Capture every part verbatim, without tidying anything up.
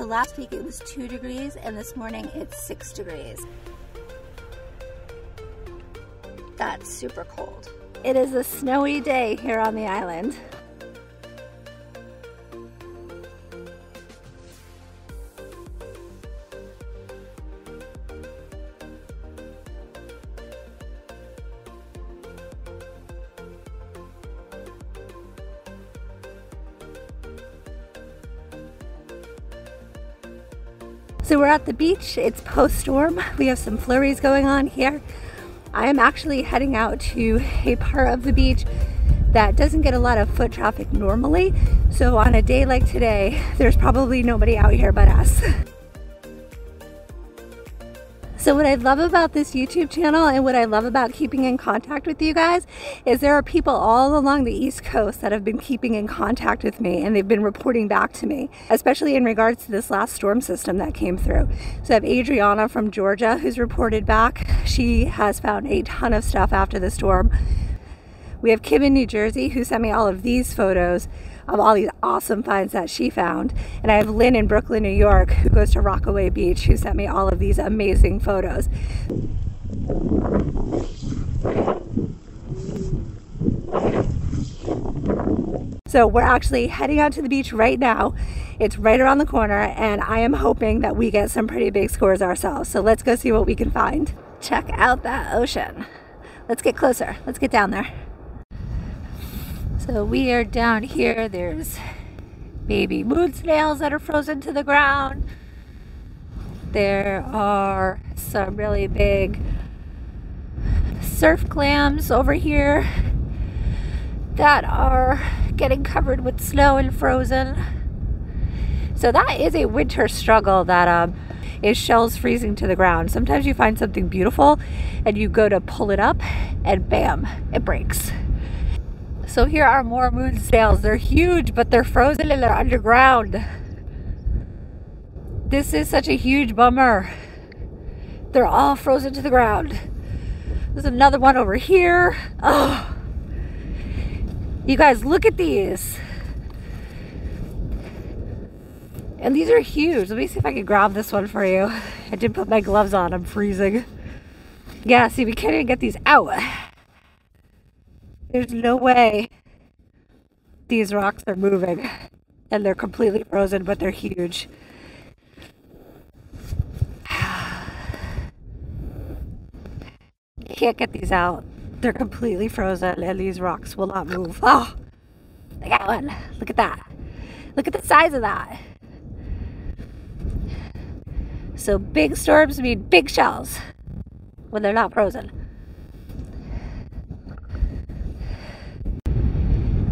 So last week it was two degrees and this morning it's six degrees. That's super cold. It is a snowy day here on the island. So we're at the beach, it's post-storm. We have some flurries going on here. I am actually heading out to a part of the beach that doesn't get a lot of foot traffic normally. So on a day like today, there's probably nobody out here but us. So what I love about this YouTube channel and what I love about keeping in contact with you guys is there are people all along the East Coast that have been keeping in contact with me and they've been reporting back to me, especially in regards to this last storm system that came through. So I have Adriana from Georgia who's reported back. She has found a ton of stuff after the storm. We have Kim in New Jersey who sent me all of these photos of all these awesome finds that she found. And I have Lynn in Brooklyn, New York, who goes to Rockaway Beach, who sent me all of these amazing photos. So we're actually heading out to the beach right now. It's right around the corner, and I am hoping that we get some pretty big scores ourselves. So let's go see what we can find. Check out that ocean. Let's get closer, let's get down there. So we are down here, there's baby moon snails that are frozen to the ground. There are some really big surf clams over here that are getting covered with snow and frozen. So that is a winter struggle that um, is shells freezing to the ground. Sometimes you find something beautiful and you go to pull it up and bam, it breaks. So here are more moon snails. They're huge, but they're frozen and they're underground. This is such a huge bummer. They're all frozen to the ground. There's another one over here. Oh, you guys, look at these. And these are huge. Let me see if I can grab this one for you. I didn't put my gloves on, I'm freezing. Yeah, see, we can't even get these out. There's no way these rocks are moving and they're completely frozen, but they're huge. You can't get these out. They're completely frozen and these rocks will not move. Oh, I got one. Look at that. Look at the size of that. So big storms mean big shells when they're not frozen.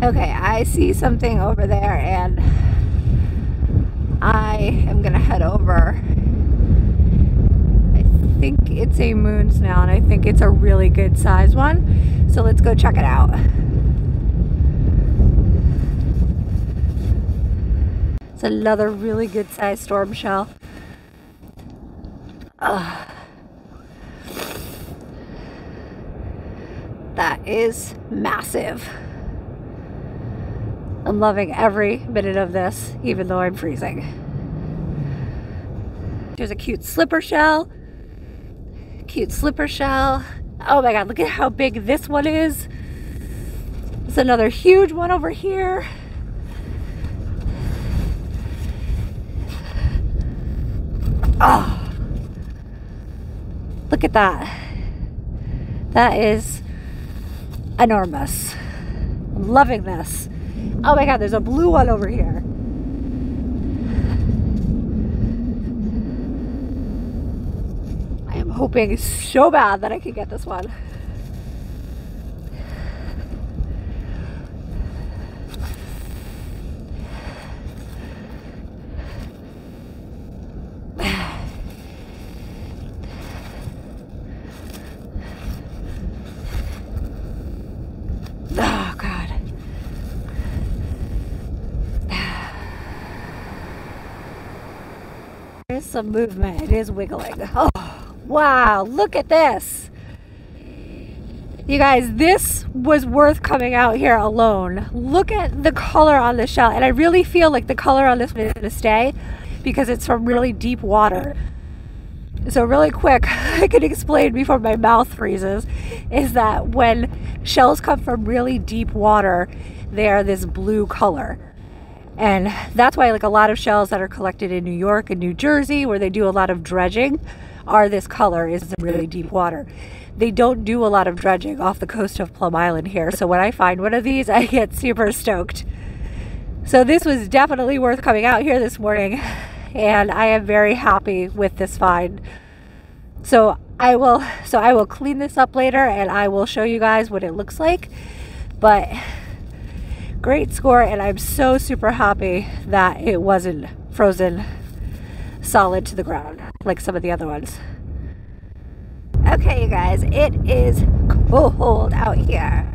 Okay, I see something over there and I am gonna head over. I think it's a moon snail and I think it's a really good size one. So let's go check it out. It's another really good size storm shell. Ugh. That is massive. I'm loving every minute of this, even though I'm freezing. There's a cute slipper shell. Cute slipper shell. Oh my God, look at how big this one is. There's another huge one over here. Oh, look at that. That is enormous. I'm loving this. Oh my God, there's a blue one over here. I am hoping so bad that I can get this one. Some movement, it is wiggling. Oh wow, look at this, you guys. This was worth coming out here alone. Look at the color on the shell, and I really feel like the color on this one is gonna stay. because it's from really deep water. So really quick, I can explain before my mouth freezes, is that when shells come from really deep water, they are this blue color. And that's why like a lot of shells that are collected in New York and New Jersey, where they do a lot of dredging, are this color, is really deep water. They don't do a lot of dredging off the coast of Plum Island here. So when I find one of these, I get super stoked. So this was definitely worth coming out here this morning, and I am very happy with this find. So I will, so I will clean this up later and I will show you guys what it looks like. But great score, and I'm so super happy that it wasn't frozen solid to the ground like some of the other ones. Okay, you guys, it is cold out here.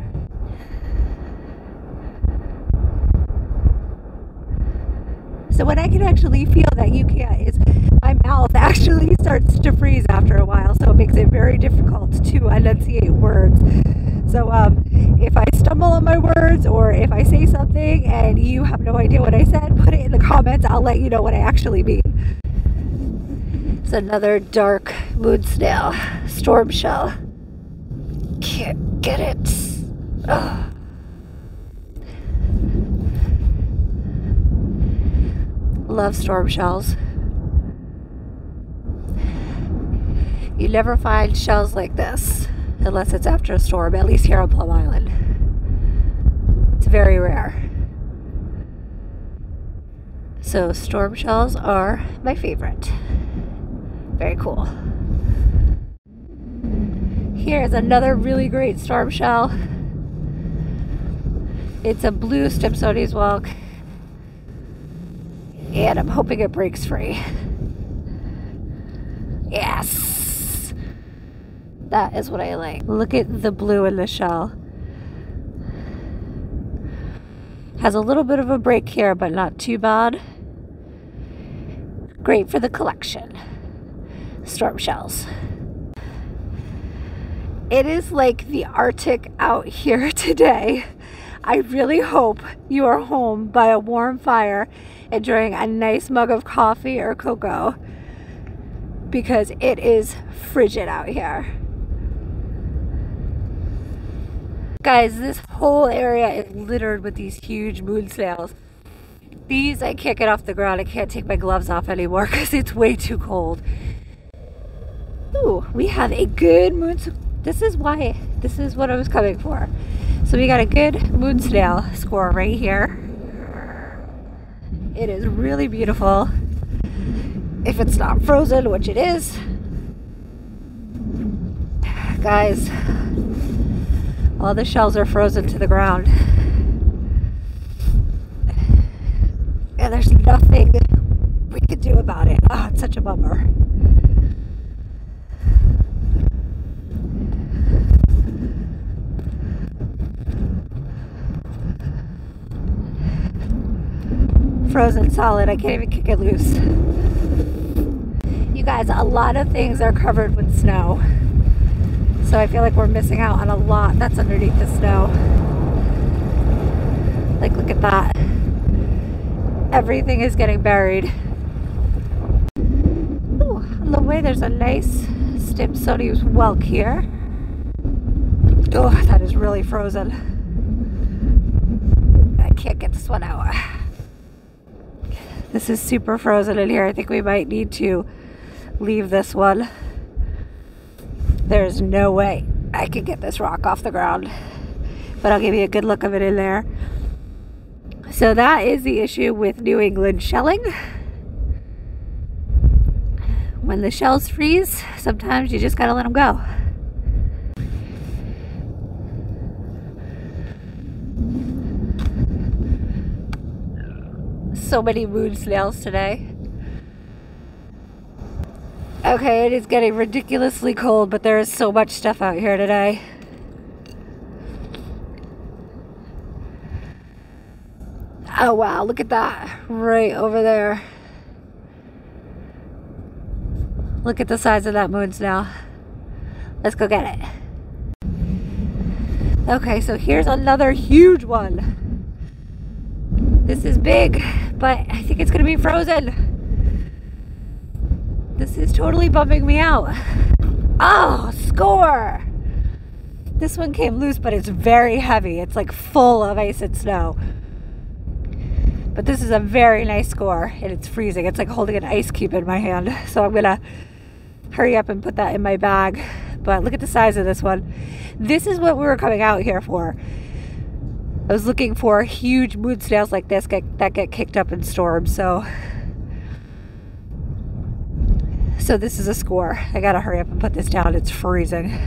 So what I can actually feel that you can't is my mouth actually starts to freeze after a while, so it makes it very difficult to enunciate words. So um, if I stumble on my words or if I say something and you have no idea what I said, put it in the comments. I'll let you know what I actually mean. It's another dark moon snail, storm shell. Can't get it. Ugh. Love storm shells. You never find shells like this unless it's after a storm, at least here on Plum Island. It's very rare. So storm shells are my favorite. Very cool. Here's another really great storm shell. It's a blue Stimpson's whelk, and I'm hoping it breaks free. Yes! That is what I like. Look at the blue in the shell. Has a little bit of a break here, but not too bad. Great for the collection. Storm shells. It is like the Arctic out here today. I really hope you are home by a warm fire, enjoying a nice mug of coffee or cocoa, because it is frigid out here. Guys, this whole area is littered with these huge moon snails. These I can't get off the ground. I can't take my gloves off anymore because it's way too cold. Ooh, we have a good moon. This is why, this is what I was coming for. So we got a good moon snail score right here. It is really beautiful. If it's not frozen, which it is. Guys, all the shells are frozen to the ground. And there's nothing we could do about it. Oh, it's such a bummer. Frozen solid. I can't even kick it loose. You guys, a lot of things are covered with snow. So I feel like we're missing out on a lot that's underneath the snow. Like, look at that. Everything is getting buried. Ooh, on the way there's a nice Stimpson's whelk here. Oh, that is really frozen. I can't get this one out. This is super frozen in here. I think we might need to leave this one. There's no way I could get this rock off the ground, but I'll give you a good look of it in there. So that is the issue with New England shelling. When the shells freeze, sometimes you just gotta let them go. So many moon snails today. Okay, it is getting ridiculously cold, but there is so much stuff out here today. Oh wow, look at that right over there. Look at the size of that moon snail. Let's go get it. Okay, so here's another huge one. This is big, but I think it's gonna be frozen. This is totally bumming me out. Oh, score! This one came loose, but it's very heavy. It's like full of ice and snow. But this is a very nice score, and it's freezing. It's like holding an ice cube in my hand. So I'm gonna hurry up and put that in my bag. But look at the size of this one. This is what we were coming out here for. I was looking for huge moon snails like this get, that get kicked up in storms. So, so this is a score. I gotta hurry up and put this down. It's freezing.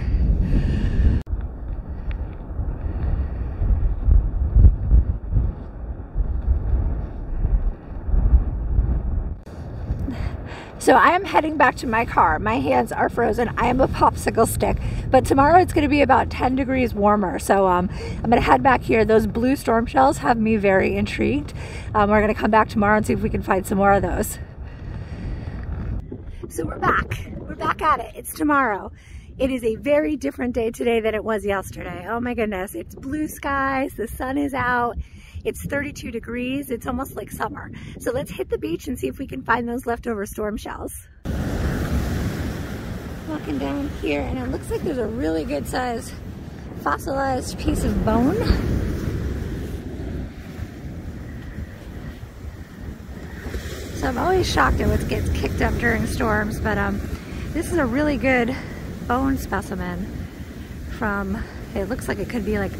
So I am heading back to my car. My hands are frozen. I am a popsicle stick, but tomorrow it's going to be about ten degrees warmer. So um, I'm going to head back here. Those blue storm shells have me very intrigued. Um, we're going to come back tomorrow and see if we can find some more of those. So we're back. We're back at it. It's tomorrow. It is a very different day today than it was yesterday. Oh my goodness. It's blue skies. The sun is out. It's thirty-two degrees. It's almost like summer. So let's hit the beach and see if we can find those leftover storm shells. Walking down here, and it looks like there's a really good sized fossilized piece of bone. So I'm always shocked at what gets kicked up during storms, but um, this is a really good bone specimen from, it looks like it could be like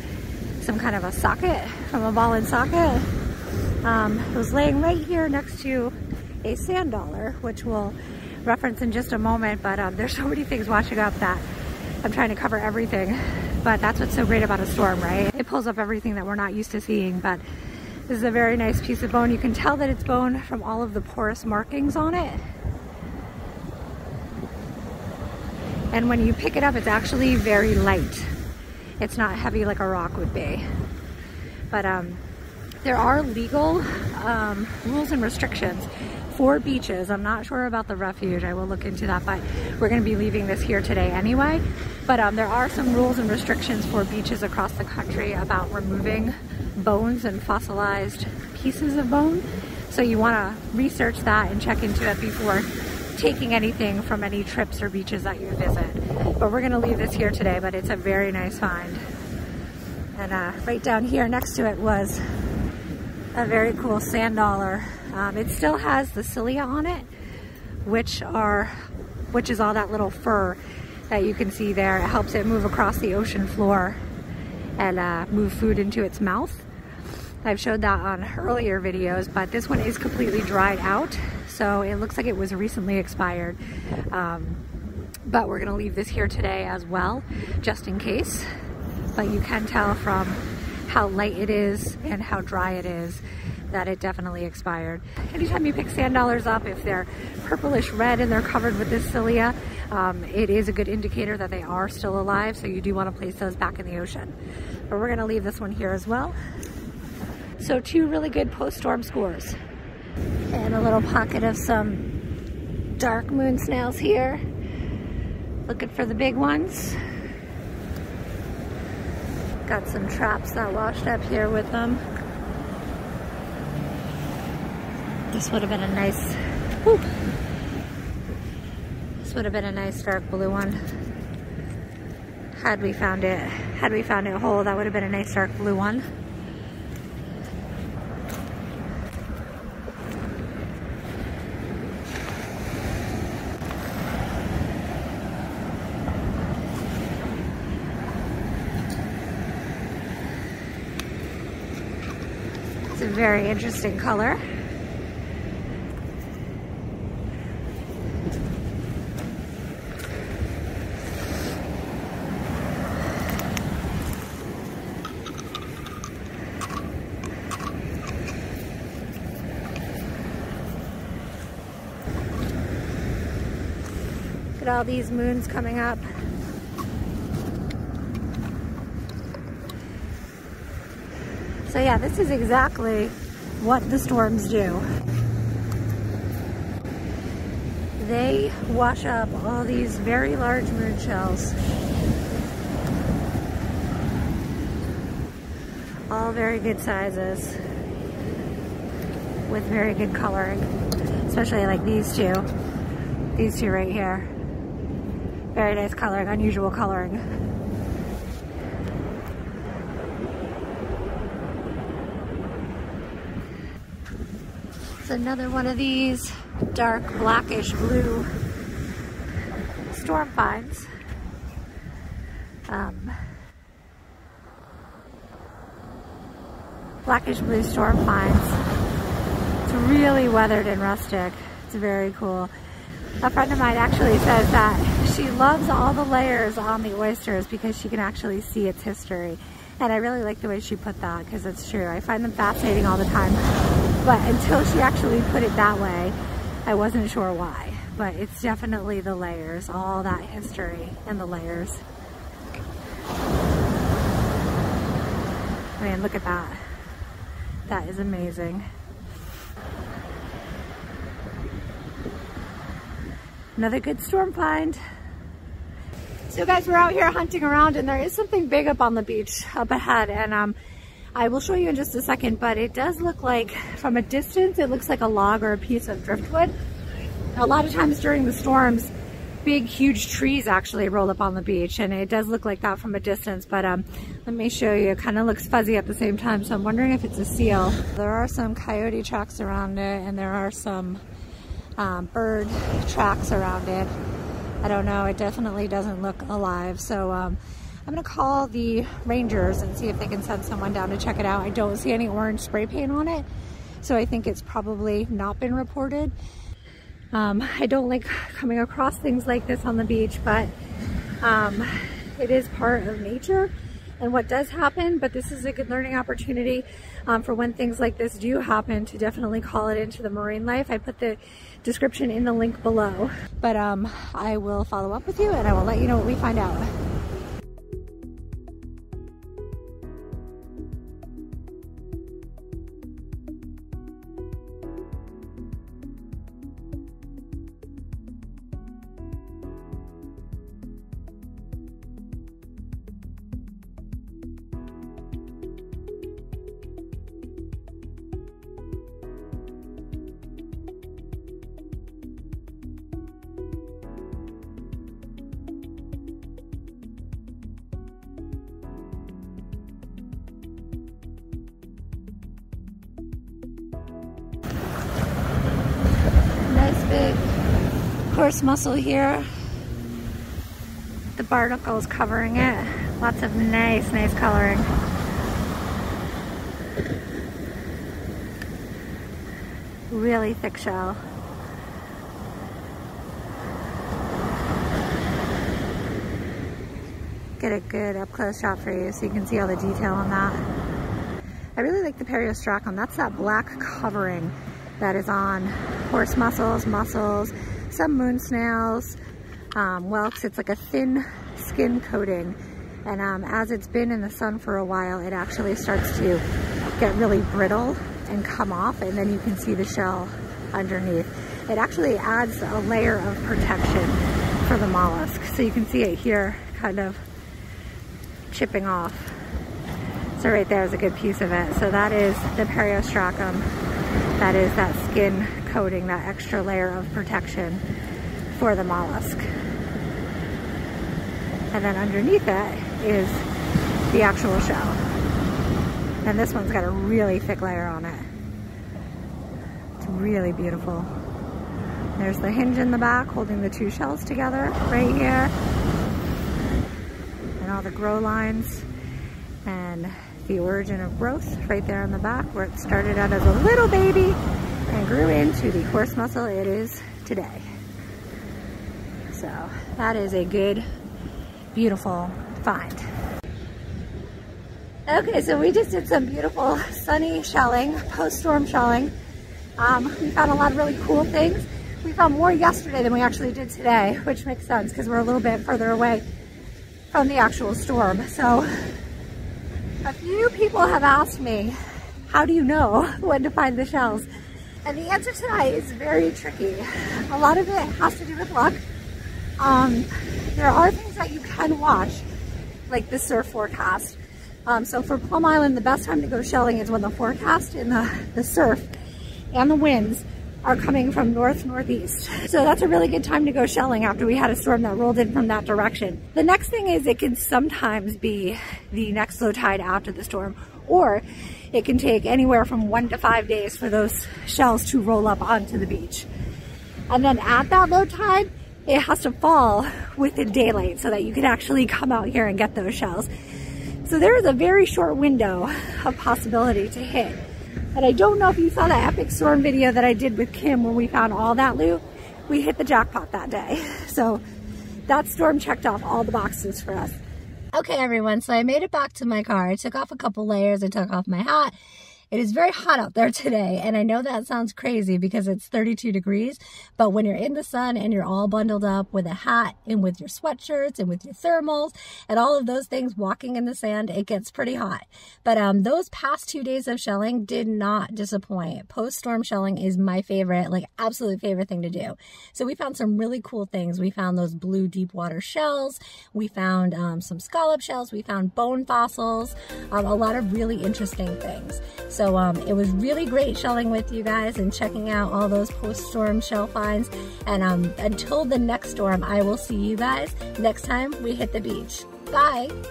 some kind of a socket, from a ball and socket. Um, it was laying right here next to a sand dollar, which we'll reference in just a moment, but um, there's so many things washing up that I'm trying to cover everything, but that's what's so great about a storm, right? It pulls up everything that we're not used to seeing, but this is a very nice piece of bone. You can tell that it's bone from all of the porous markings on it. And when you pick it up, it's actually very light. It's not heavy like a rock would be. But um, there are legal um, rules and restrictions for beaches. I'm not sure about the refuge. I will look into that, but we're going to be leaving this here today anyway. But um, there are some rules and restrictions for beaches across the country about removing bones and fossilized pieces of bone. So you want to research that and check into it before taking anything from any trips or beaches that you visit. But we're gonna leave this here today, but it's a very nice find. And uh, right down here next to it was a very cool sand dollar. Um, it still has the cilia on it, which are, which is all that little fur that you can see there. It helps it move across the ocean floor and uh, move food into its mouth. I've showed that on earlier videos, but this one is completely dried out. So it looks like it was recently expired, um, but we're going to leave this here today as well, just in case. But you can tell from how light it is and how dry it is that it definitely expired. Anytime you pick sand dollars up, if they're purplish red and they're covered with this cilia, um, it is a good indicator that they are still alive. So you do want to place those back in the ocean. But we're going to leave this one here as well. So two really good post-storm scores. And a little pocket of some dark moon snails here. Looking for the big ones. Got some traps that washed up here with them. This would have been a nice, whoop. This would have been a nice dark blue one. Had we found it, had we found it whole, that would have been a nice dark blue one. Very interesting color. Look at all these moons coming up. So yeah, this is exactly what the storms do. They wash up all these very large moon shells. All very good sizes with very good coloring, especially like these two. These two right here. Very nice coloring, unusual coloring. It's another one of these dark blackish blue storm vines. Um, blackish blue storm vines. It's really weathered and rustic. It's very cool. A friend of mine actually says that she loves all the layers on the oysters because she can actually see its history. And I really like the way she put that because it's true. I find them fascinating all the time. But until she actually put it that way, I wasn't sure why. But it's definitely the layers, all that history and the layers. Man, look at that. That is amazing. Another good storm find. So guys, we're out here hunting around and there is something big up on the beach up ahead, and um, I will show you in just a second, but it does look like, from a distance, it looks like a log or a piece of driftwood. A lot of times during the storms, big, huge trees actually roll up on the beach, and it does look like that from a distance, but um, let me show you. It kind of looks fuzzy at the same time, so I'm wondering if it's a seal. There are some coyote tracks around it, and there are some Um, bird tracks around it. I don't know, it definitely doesn't look alive, so um, I'm gonna call the rangers and see if they can send someone down to check it out. I don't see any orange spray paint on it, so I think it's probably not been reported. Um, I don't like coming across things like this on the beach, but um, it is part of nature and what does happen, but this is a good learning opportunity um, for when things like this do happen to definitely call it into the marine life. I put the description in the link below, but um, I will follow up with you and I will let you know what we find out. Coarse mussel here. The barnacles covering it. Lots of nice, nice coloring. Really thick shell. Get a good up-close shot for you so you can see all the detail on that. I really like the periostracum. That's that black covering that is on horse mussels, mussels, some moon snails, um, whelks. It's like a thin skin coating, and um, as it's been in the sun for a while, it actually starts to get really brittle and come off, and then you can see the shell underneath. It actually adds a layer of protection for the mollusk, so you can see it here kind of chipping off. So right there is a good piece of it. So that is the periostracum. That is that skin coating, that extra layer of protection for the mollusk. And then underneath it is the actual shell. And this one's got a really thick layer on it. It's really beautiful. There's the hinge in the back holding the two shells together right here. And all the grow lines and the origin of growth right there on the back, where it started out as a little baby and grew into the coarse mussel it is today. So that is a good, beautiful find. Okay, so we just did some beautiful sunny shelling, post-storm shelling. Um, we found a lot of really cool things. We found more yesterday than we actually did today, which makes sense because we're a little bit further away from the actual storm. So a few people have asked me, how do you know when to find the shells? And the answer to that is very tricky. A lot of it has to do with luck. Um, there are things that you can watch, like the surf forecast. Um, so for Plum Island, the best time to go shelling is when the forecast and the, the surf and the winds are coming from north northeast. So that's a really good time to go shelling after we had a storm that rolled in from that direction. The next thing is it can sometimes be the next low tide after the storm, or it can take anywhere from one to five days for those shells to roll up onto the beach. And then at that low tide, it has to fall within daylight so that you can actually come out here and get those shells. So there is a very short window of possibility to hit. And I don't know if you saw that epic storm video that I did with Kim when we found all that loot. We hit the jackpot that day. So that storm checked off all the boxes for us. Okay, everyone, so I made it back to my car. I took off a couple layers. I took off my hat. It is very hot out there today, and I know that sounds crazy because it's thirty-two degrees, but when you're in the sun and you're all bundled up with a hat and with your sweatshirts and with your thermals and all of those things walking in the sand, it gets pretty hot. But um, those past two days of shelling did not disappoint. Post-storm shelling is my favorite, like absolute favorite thing to do. So we found some really cool things. We found those blue deep water shells. We found um, some scallop shells. We found bone fossils, um, a lot of really interesting things. So um, it was really great shelling with you guys and checking out all those post-storm shell finds. And um, until the next storm, I will see you guys next time we hit the beach. Bye.